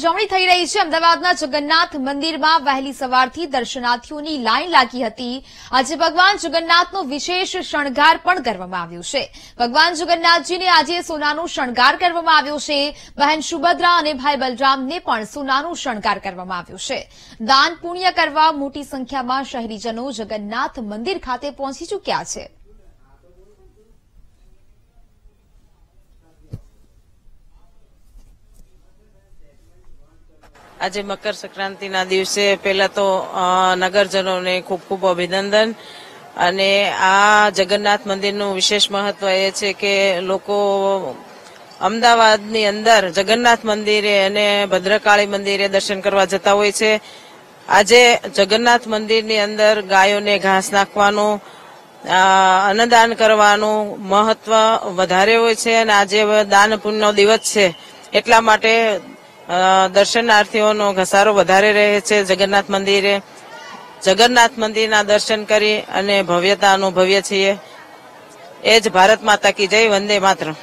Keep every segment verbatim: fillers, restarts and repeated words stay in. ઉજવણી થઈ રહી છે। અમદાવાદના જગન્નાથ મંદિરમાં વહેલી સવારથી દર્શનાર્થીઓની લાઇન લાગી હતી। આજે ભગવાન જગન્નાથનો વિશેષ શણગાર પણ કરવામાં આવ્યો છે। ભગવાન જગન્નાથજીને આજે સોનાનો શણગાર કરવામાં આવ્યો છે। બહેન સુભદ્રા અને ભાઈ બલરામને પણ સોનાનો શણગાર કરવામાં આવ્યો છે। દાન પુણ્ય કરવા મોટી સંખ્યામાં શહેરીજનો જગન્નાથ મંદિર ખાતે પહોંચી ચૂક્યા છે। આજે મકર સંક્રાંતિના દિવસે પહેલા તો નગરજનોને ખૂબ ખૂબ અભિનંદન। અને આ જગન્નાથ મંદિરનું વિશેષ મહત્વ એ છે કે લોકો અમદાવાદની અંદર જગન્નાથ મંદિરે અને ભદ્રકાળી મંદિરે દર્શન કરવા જતા હોય છે। આજે જગન્નાથ મંદિરની અંદર ગાયોને ઘાસ નાખવાનું, અન્નદાન કરવાનું મહત્વ વધારે હોય છે। અને આજે દાન પુણ્યનો દિવસ છે, એટલા માટે દર્શનાર્થીઓનો ઘસારો વધારે રહે છે। જગન્નાથ મંદિરે જગન્નાથ મંદિરના દર્શન કરી અને ભવ્યતા અનુભવીએ છીએ। એ જ ભારત માતા કી જય, વંદે માતરમ।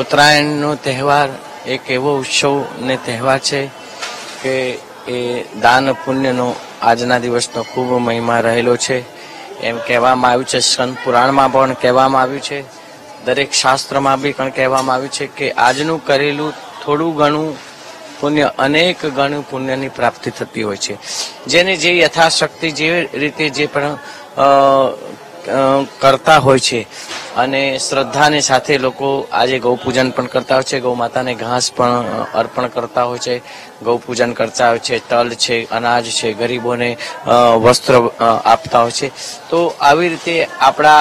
ઉત્તરાયણનો તહેવાર એક એવો ઉત્સવ ને તહેવાર છે કે એ દાન પુણ્યનો આજના દિવસનો ખૂબ મહિમા રહેલો છે એમ કહેવામાં આવ્યું છે। સંત પુરાણમાં પણ કહેવામાં આવ્યું છે, દરેક શાસ્ત્રમાં બી પણ કહેવામાં આવ્યું છે કે આજનું કરેલું થોડું ઘણું પુણ્ય અનેક ગણું પુણ્યની પ્રાપ્તિ થતી હોય છે। જેને જે યથાશક્તિ જે રીતે જે પણ કરતા હોય છે અને શ્રદ્ધાની સાથે લોકો આજે ગૌપૂજન પણ કરતા હોય છે। ગૌ માતાને ઘાસ પણ અર્પણ કરતા હોય છે, ગૌપૂજન કરતા હોય છે, તલ છે, અનાજ છે, ગરીબોને વસ્ત્ર આપતા હોય છે। તો આવી રીતે આપણા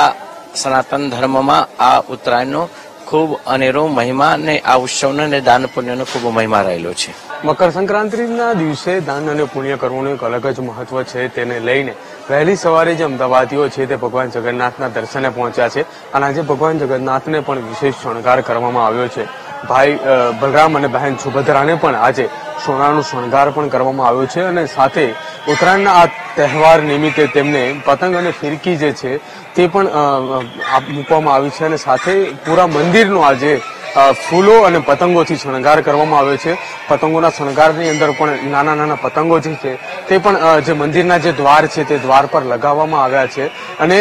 સનાતન ધર્મમાં આ ઉત્તરાયણનો खूब अनेरो महिमा ने आ उत्सव ने दान पुण्य खूब महिमा रहेलो छे। मकर संक्रांति दिवसे दान अने पुण्य करवानुं एक अलग ज महत्व छे। तेने लईने पहली सवारे जे अमदावादीओ छे ते भगवान जगन्नाथना दर्शने पहोंच्या छे अने आजे भगवान जगन्नाथने पण विशेष शणगार करवामां आव्यो छे। भाई बलराम अने बहन सुभद्राने पण आजे सोनानो शणगार पण करवामां आव्यो छे अने साथे उत्तरायणना आ तहेवार निमित्ते तेमने पतंग अने फिरकी जे छे ते पण मूकवामां आवी छे अने साथे पूरा मंदिरनो आजे फूलो अने पतंगोथी शणगार करवामां आव्यो छे। पतंगोना शणगारनी अंदर पण नाना नाना पतंगो जे छे ते पण जे मंदिरना जे द्वार छे ते द्वार पर लगाववामां आव्या छे अने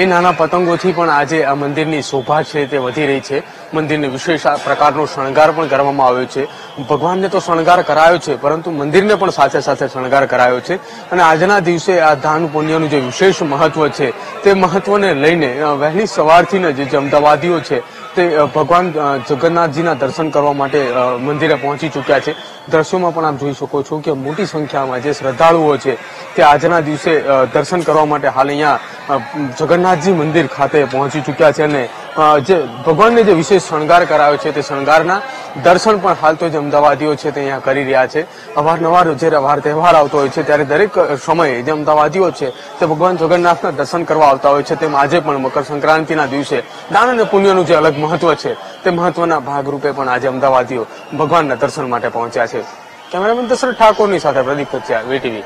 ए नाना पतंगोथी पण आजे आ मंदिरनी शोभा छे ते वधी रही छे। मंदिरने विशेष प्रकारनो शणगार पण करवामां आव्यो छे। भगवानने तो शणगार करायो छे परंतु मंदिरने पण साथे साथे शणगार करायो छे अने आजना दिवसे आ दान पुण्यनुं जे विशेष महत्व छे ते महत्वने लईने वहेली सवारथी ने जे अमदावादीओ छे ते भगवान जगन्नाथजीना दर्शन करवा माटे मंदिरे पहोंची चूक्या छे। दृश्योमां पण आप जोई शको छो के मोटी संख्यामां जे श्रद्धाळुओ छे ते आजना दिवसे दर्शन करवा माटे हाल अहींया जगन्नाथजी मंदिर खाते पहोंची चूक्या छे अने जे भगवानने जे विशेष शणगार करायो छे ते शणगारना दर्शन पण हाल तो जे अमदावादीओ छे ते अहींया करी रह्या छे। अवारनवार ज्यारे वार तहेवार आवतो होय छे त्यारे दरेक समये जे अमदावादीओ छे ते भगवान जगन्नाथना दर्शन करवा आवता होय छे। तेम आजे पण मकर संक्रांतिना दिवसे दान अने पुण्यनुं जे अलग महत्व छे ते महत्वना भागरूपे पण आजे अमदावादीओ भगवानना दर्शन माटे पहोंच्या छे। कैमरामेन दशरथ ठाकोरनी साथे प्रदीप कच्छिया, वीटीवी।